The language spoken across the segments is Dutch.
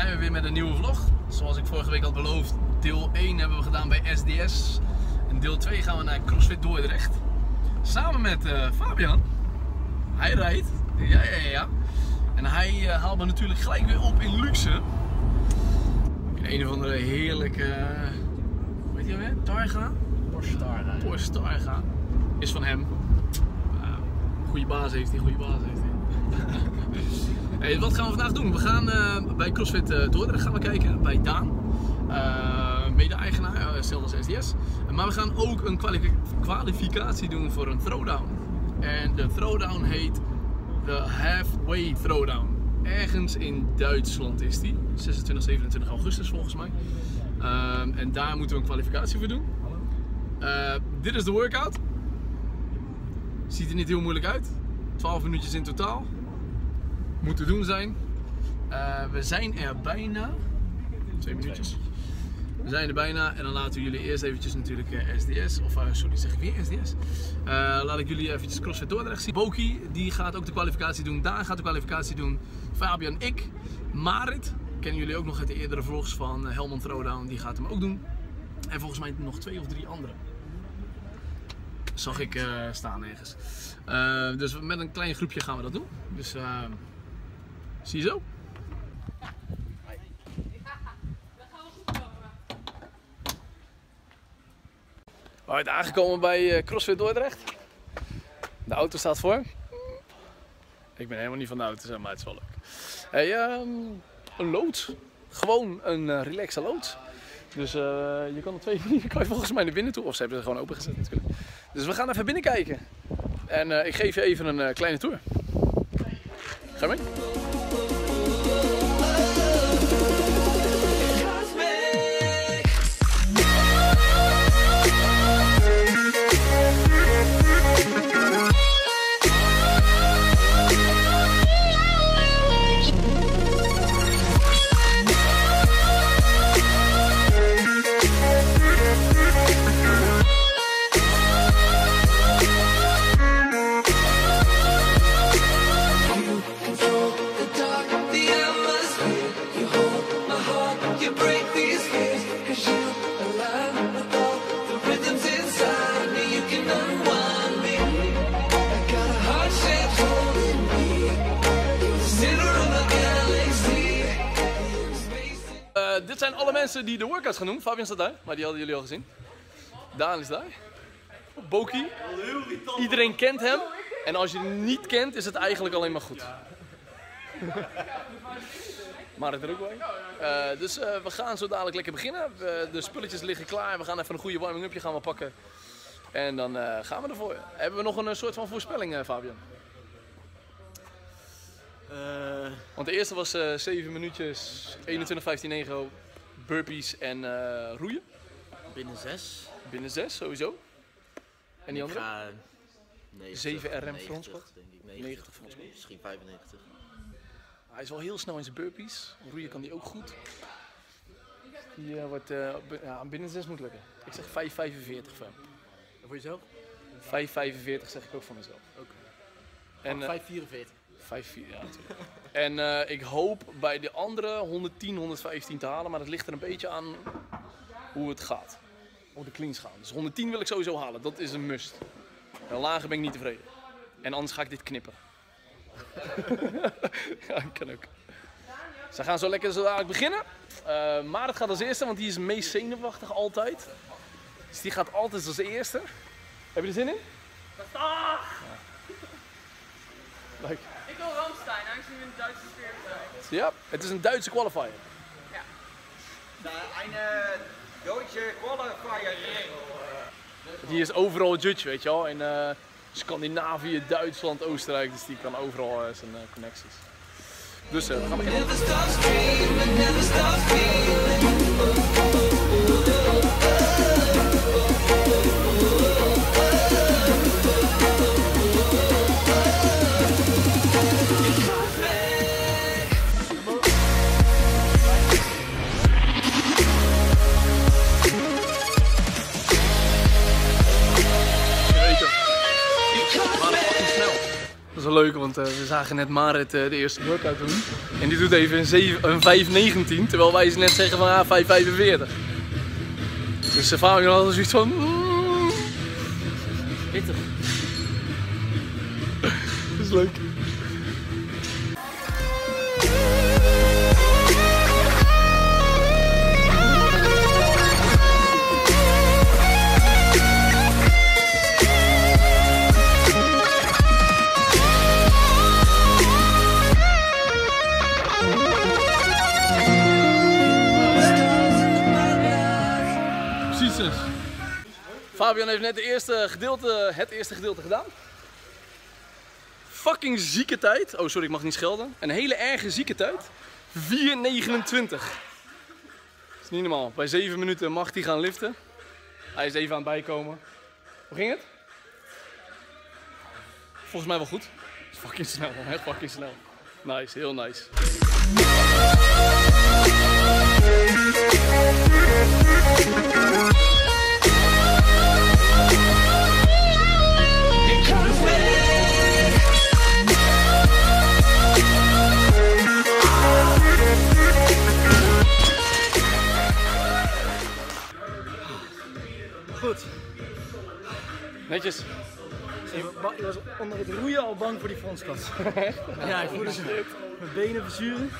zijn we weer met een nieuwe vlog. Zoals ik vorige week had beloofd, deel 1 hebben we gedaan bij SDS. En deel 2 gaan we naar CrossFit Dordrecht. Samen met Fabian. Hij rijdt. Ja. En hij haalt me natuurlijk gelijk weer op in luxe. In een of andere heerlijke... Weet je alweer? Targa? Porsche Targa. Ja. Porsche Targa. Is van hem. Goede baas heeft hij, Hey, wat gaan we vandaag doen? We gaan bij CrossFit Dordrecht gaan we kijken bij Daan, mede-eigenaar, zelfs SDS. Maar we gaan ook een kwalificatie doen voor een throwdown. En de throwdown heet de Halfway Throwdown. Ergens in Duitsland is die, 26, 27 augustus volgens mij. En daar moeten we een kwalificatie voor doen. Dit is de workout. Ziet er niet heel moeilijk uit. 12 minuutjes in totaal. Moet te doen zijn. We zijn er bijna. 2 minuutjes. We zijn er bijna en dan laten we jullie eerst eventjes natuurlijk SDS. Of sorry, zeg ik weer SDS. Laat ik jullie eventjes CrossFit Dordrecht zien. Boki, die gaat ook de kwalificatie doen. Daan gaat de kwalificatie doen. Fabian, ik. Marit, kennen jullie ook nog uit de eerdere vlogs van Helmond Throwdown. Die gaat hem ook doen. En volgens mij nog 2 of 3 anderen. Zag ik staan ergens. Dus met een klein groepje gaan we dat doen. Dus zie je zo. We zijn aangekomen bij CrossFit Dordrecht. De auto staat voor. Ik ben helemaal niet van de auto's, maar het is wel leuk. Hey, een loods. Gewoon een relaxe loods. Dus je kan op 2 manieren kan je volgens mij naar binnen toe. Of ze hebben ze gewoon opengezet natuurlijk. Dus we gaan even binnen kijken. En ik geef je even een kleine tour. Ga je mee? Dit zijn alle mensen die de workout gaan doen. Fabian staat daar, maar die hadden jullie al gezien. Daan is daar. Boki. Iedereen kent hem. En als je hem niet kent, is het eigenlijk alleen maar goed. Maar het er ook bij. Dus we gaan zo dadelijk lekker beginnen. De spulletjes liggen klaar. We gaan even een goede warming-upje gaan we pakken. En dan gaan we ervoor. Hebben we nog een soort van voorspelling, Fabian? Want de eerste was 7 minuutjes, 21, 15, 9 burpees en roeien. Binnen 6. Binnen 6, sowieso. En die andere? 7 RM front squat. 90 front squat. Misschien 95. Hij is wel heel snel in zijn burpees. Roeien kan die ook goed. Die wordt binnen 6 moet lukken. Ik zeg 5,45 van. En voor jezelf? 5,45 zeg ik ook voor mezelf. Oké. Okay. 5,44. 5-4, ja natuurlijk. En ik hoop bij de andere 110, 115 te halen, maar dat ligt er een beetje aan hoe het gaat. Hoe de cleans gaan. Dus 110 wil ik sowieso halen, dat is een must. En lager ben ik niet tevreden. En anders ga ik dit knippen. Ja, ik kan ook. Ze gaan zo lekker zo dadelijk beginnen. Maar het gaat als eerste, want die is meest zenuwachtig altijd. Dus die gaat altijd als eerste. Heb je er zin in? Ja. Leuk. Ik wil Ramstein, aangezien we in de Duitse sfeer zijn. Ja, het is een Duitse qualifier. Ja. Een Duitse qualifier. Die is overal judge, weet je wel. In Scandinavië, Duitsland, Oostenrijk. Dus die kan overal zijn connecties. Dus we gaan beginnen. Dat is wel leuk, want we zagen net Marit de eerste workout doen. En die doet even een 5.19, terwijl wij ze net zeggen van 5.45. Dus Fabian had zoiets van... Pittig. Dat is leuk. Fabian heeft net het eerste gedeelte gedaan. Fucking zieke tijd. Oh, sorry, ik mag niet schelden. Een hele erge zieke tijd. 4.29. Dat is niet normaal. Bij 7 minuten mag hij gaan liften. Hij is even aan het bijkomen. Hoe ging het? Volgens mij wel goed. Dat is fucking snel, man. Echt fucking snel. Nice, heel nice. Goed. Netjes. Ik was onder het roeien al bang voor die frontskast. Ja, ik voelde ze. Mijn benen verzuren.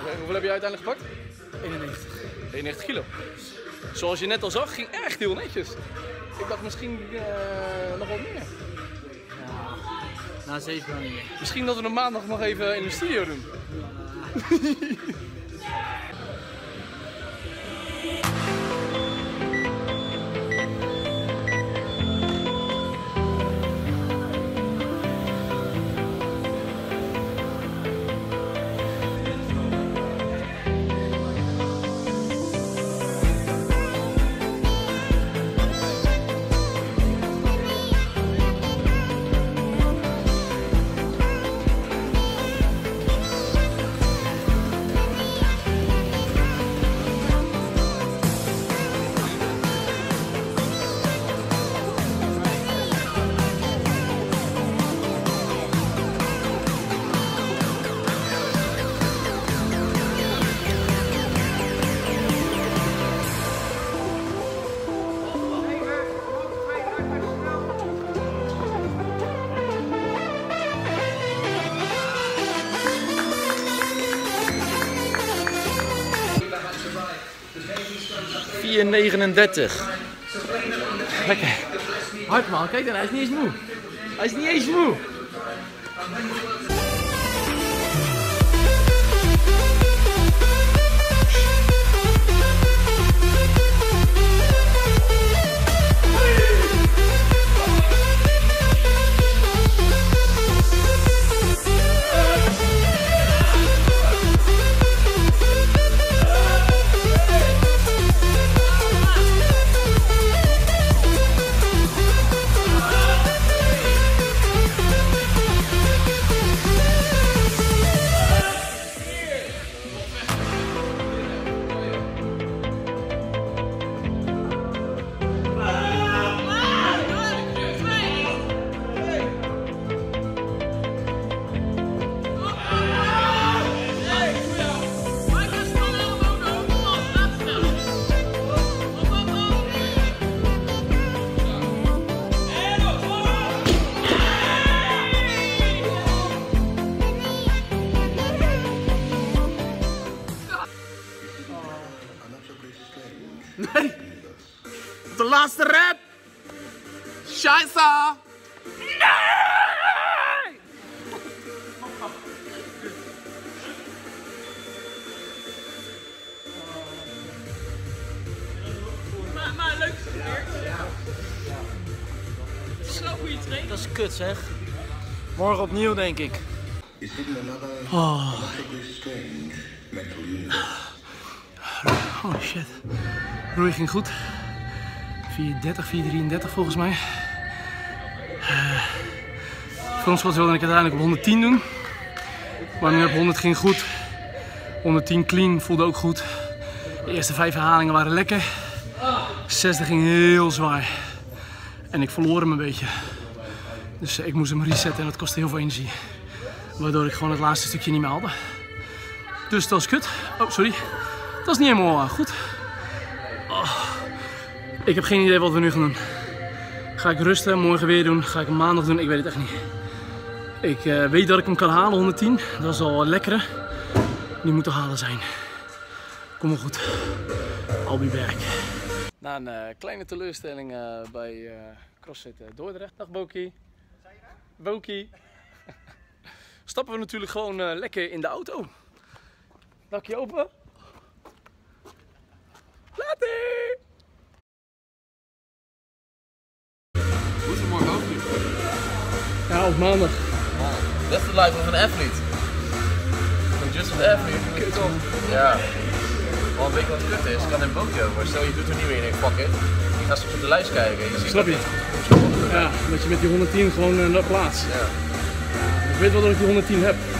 Okay, hoeveel heb je uiteindelijk gepakt? 91. 91 kilo. Zoals je net al zag, ging echt heel netjes. Ik dacht misschien nog wat meer. Ja, na 7 niet meer. Misschien dat we een maandag nog even in de studio doen. Lekker. Hard man, kijk dan, hij is niet eens moe. Hij is niet eens moe. Nee! De laatste rap! Scheisse! Nee! Maar leuk geprobeerd. Het is zo'n goede training. Dat is kut zeg. Morgen opnieuw denk ik. Oh. Oh shit. Roei ging goed. 4.30, 4.33 volgens mij. Frontskot wilde ik uiteindelijk op 110 doen. Maar nu op 100 ging goed. 110 clean voelde ook goed. De eerste 5 herhalingen waren lekker. 60 ging heel zwaar. En ik verloor hem een beetje. Dus ik moest hem resetten en dat kostte heel veel energie. Waardoor ik gewoon het laatste stukje niet meer haalde. Dus dat is kut. Oh, sorry. Dat is niet helemaal goed. Oh. Ik heb geen idee wat we nu gaan doen. Ga ik rusten, morgen weer doen, ga ik hem maandag doen, ik weet het echt niet. Ik weet dat ik hem kan halen, 110. Dat is al lekkere. Die moet te halen zijn. Kom maar goed. I'll be back. Na een kleine teleurstelling bij CrossFit Dordrecht. Dag Boki. Zijn je daar? Boki. Stappen we natuurlijk gewoon lekker in de auto. Dakje open. Later! Hoe is het morgen ook nu? Ja, op maandag. Dat is de life of een athlete. Van just an athlete. Kut op. Ja. Wel een beetje wat kut is, kan een bootje over. Stel je doet er niet meer in, ik pak het. Je gaat straks op de lijst kijken. Je ziet snap je? Dat je ja, dat je met die 110 gewoon naar plaats. Ja. Ik weet wel dat ik die 110 heb.